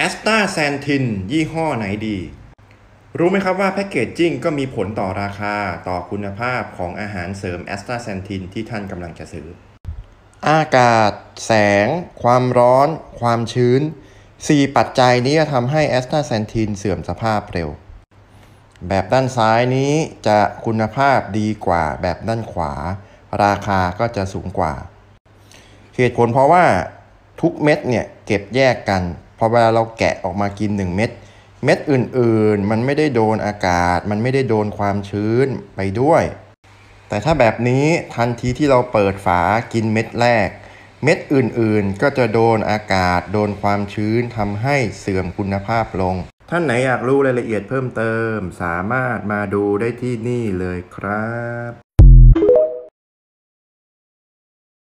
แอสตาแซนทินยี่ห้อไหนดีรู้ไหมครับว่าแพคเกจจิ้งก็มีผลต่อราคาต่อคุณภาพของอาหารเสริมแอสตาแซนทินที่ท่านกำลังจะซื้ออากาศแสงความร้อนความชื้น4ปัจจัยนี้จะทำให้แอสตาแซนทินเสื่อมสภาพเร็วแบบด้านซ้ายนี้จะคุณภาพดีกว่าแบบด้านขวาราคาก็จะสูงกว่าเหตุผลเพราะว่าทุกเม็ดเนี่ยเก็บแยกกันพอเวลาเราแกะออกมากิน1เม็ดอื่นๆมันไม่ได้โดนอากาศมันไม่ได้โดนความชื้นไปด้วยแต่ถ้าแบบนี้ทันทีที่เราเปิดฝากินเม็ดแรกเม็ดอื่นๆก็จะโดนอากาศโดนความชื้นทำให้เสื่อมคุณภาพลงท่านไหนอยากรู้รายละเอียดเพิ่มเติมสามารถมาดูได้ที่นี่เลยครับ